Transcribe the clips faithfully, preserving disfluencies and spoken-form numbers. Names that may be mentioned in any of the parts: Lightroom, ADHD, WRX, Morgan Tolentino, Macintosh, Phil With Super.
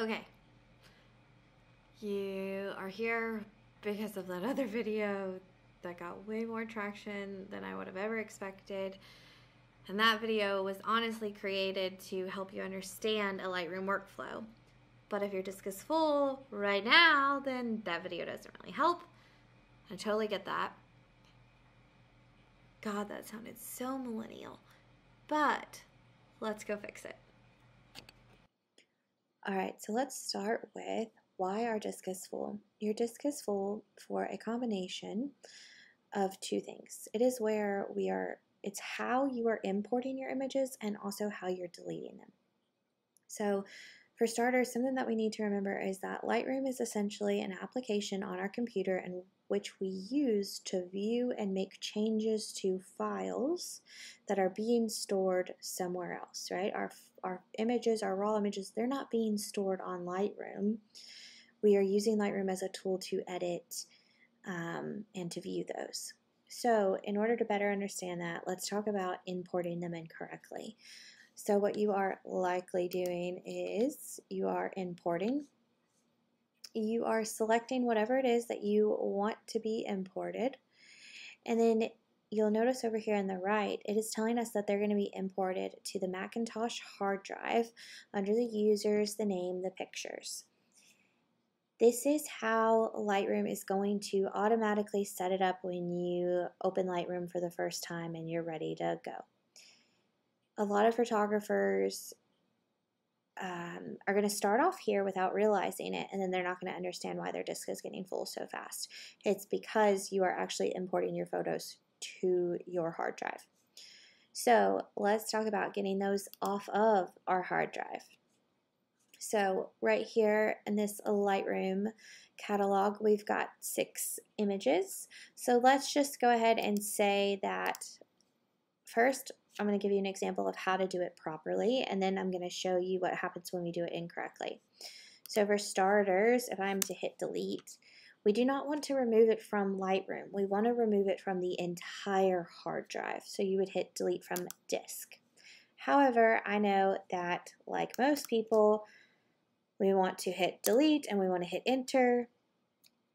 Okay, you are here because of that other video that got way more traction than I would have ever expected. And that video was honestly created to help you understand a Lightroom workflow. But if your disk is full right now, then that video doesn't really help. I totally get that. God, that sounded so millennial. But let's go fix it. All right, so let's start with why our disk is full. Your disk is full for a combination of two things. It is where we are, it's how you are importing your images and also how you're deleting them. So for starters, something that we need to remember is that Lightroom is essentially an application on our computer and which we use to view and make changes to files that are being stored somewhere else, right? Our, our images, our raw images, they're not being stored on Lightroom. We are using Lightroom as a tool to edit um, and to view those. So in order to better understand that, let's talk about importing them incorrectly. So what you are likely doing is you are importing. You are selecting whatever it is that you want to be imported, and then you'll notice over here on the right it is telling us that they're going to be imported to the Macintosh hard drive under the users, the name, the pictures. This is how Lightroom is going to automatically set it up when you open Lightroom for the first time and you're ready to go. A lot of photographers Um, are going to start off here without realizing it, and then they're not going to understand why their disk is getting full so fast. It's because you are actually importing your photos to your hard drive. So let's talk about getting those off of our hard drive. So right here in this Lightroom catalog, we've got six images. So let's just go ahead and say that first, I'm going to give you an example of how to do it properly, and then I'm going to show you what happens when we do it incorrectly. So for starters, if I'm to hit delete, we do not want to remove it from Lightroom. We want to remove it from the entire hard drive. So you would hit delete from disk. However, I know that like most people, we want to hit delete and we want to hit enter.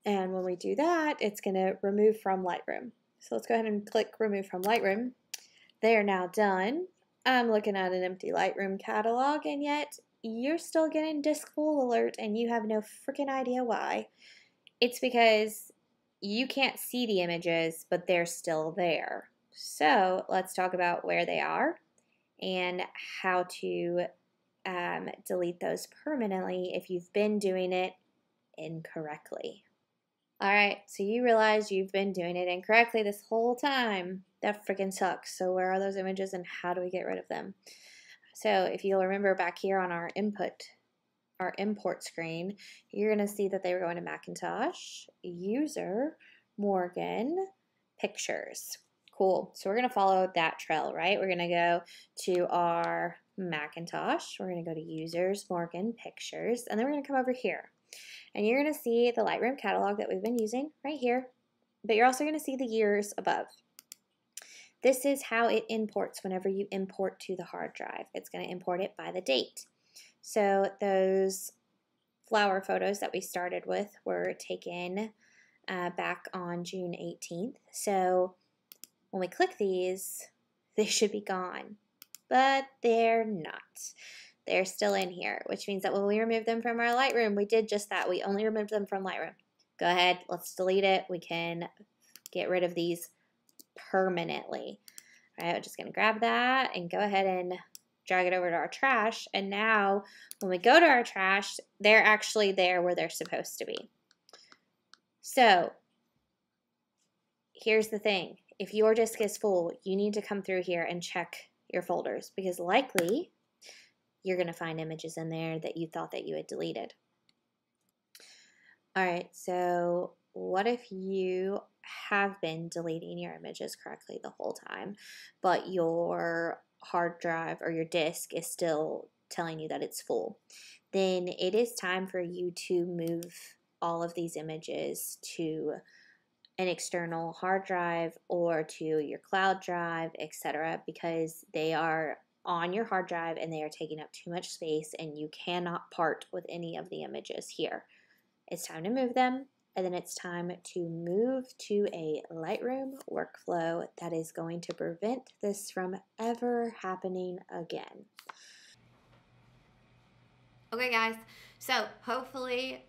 And when we do that, it's going to remove from Lightroom. So let's go ahead and click remove from Lightroom. They are now done. I'm looking at an empty Lightroom catalog, and yet you're still getting disk full alert and you have no freaking idea why. It's because you can't see the images, but they're still there. So let's talk about where they are and how to um, delete those permanently if you've been doing it incorrectly. Alright, so you realize you've been doing it incorrectly this whole time. That freaking sucks. So where are those images and how do we get rid of them? So if you'll remember back here on our input, our import screen, you're going to see that they were going to Macintosh, user, Morgan, pictures. Cool. So we're going to follow that trail, right? We're going to go to our Macintosh. We're going to go to users, Morgan, pictures, and then we're going to come over here. And you're going to see the Lightroom catalog that we've been using right here, but you're also going to see the years above. This is how it imports whenever you import to the hard drive. It's going to import it by the date. So those flower photos that we started with were taken uh, back on June eighteenth. So when we click these, they should be gone, but they're not. They're still in here, which means that when we remove them from our Lightroom, we did just that. We only removed them from Lightroom. Go ahead, let's delete it. We can get rid of these permanently. All right, we're just going to grab that and go ahead and drag it over to our trash. And now when we go to our trash, they're actually there where they're supposed to be. So here's the thing. If your disk is full, you need to come through here and check your folders because likely you're going to find images in there that you thought that you had deleted. All right, so what if you have been deleting your images correctly the whole time, but your hard drive or your disk is still telling you that it's full? Then it is time for you to move all of these images to an external hard drive or to your cloud drive, et cetera, because they are on your hard drive and they are taking up too much space and you cannot part with any of the images here. It's time to move them, and then it's time to move to a Lightroom workflow that is going to prevent this from ever happening again. Okay guys, so hopefully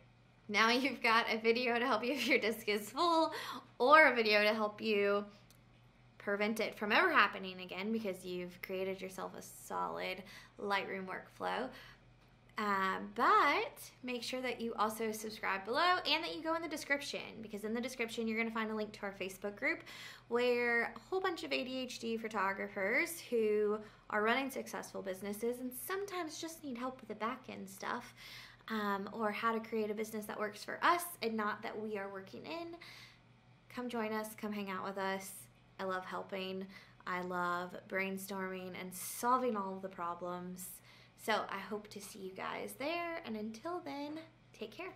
now you've got a video to help you if your disk is full, or a video to help you prevent it from ever happening again because you've created yourself a solid Lightroom workflow. Uh, but make sure that you also subscribe below and that you go in the description, because in the description you're going to find a link to our Facebook group where a whole bunch of A D H D photographers who are running successful businesses and sometimes just need help with the back end stuff, um, or how to create a business that works for us and not that we are working in. Come join us, come hang out with us. I love helping. I love brainstorming and solving all of the problems. So I hope to see you guys there, and until then, take care.